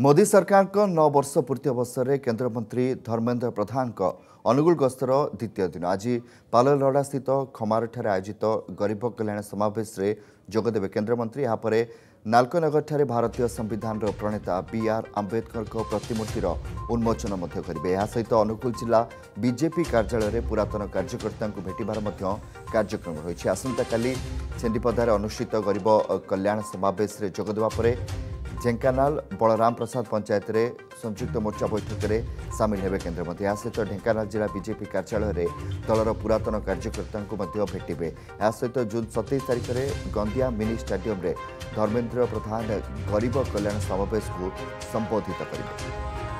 मोदी सरकार को 9 वर्ष पूर्ति अवसर में केंद्र मंत्री धर्मेंद्र प्रधान को अनुगुल गस्तर द्वितीय दिन आज पाललहड़ा स्थित खमारठार आयोजित गरीब कल्याण समावेश रे जोगदेवे केन्द्रमंत्री। यापर नालकोनगर ठारे भारतीय संविधान प्रणेता BR आंबेडकर प्रतिमूर्तिर उन्मोचन करेंगे। यह सहित अनुगुल जिला बीजेपी कार्यालय में पुरातन कार्यकर्ता भेटबार कार्यक्रम रही। आसंता काली चेंडीपदार अनुष्ठित गरीब कल्याण समावेश रे जोगदेवा परे जेंकानाल बलराम प्रसाद पंचायत रे संयुक्त मोर्चा बैठक रे सामिल हेबे केन्द्रमंत्री। या सहित ढेंकानाल जिला बीजेपी कार्यालय रे दलर पुरातन कार्यकर्ता भेटबे। या सहित जून 27 तारीख में गंदिया मिनी स्टेडियम रे धर्मेंद्र प्रधान गरीब कल्याण समावेश को संबोधित करेंगे।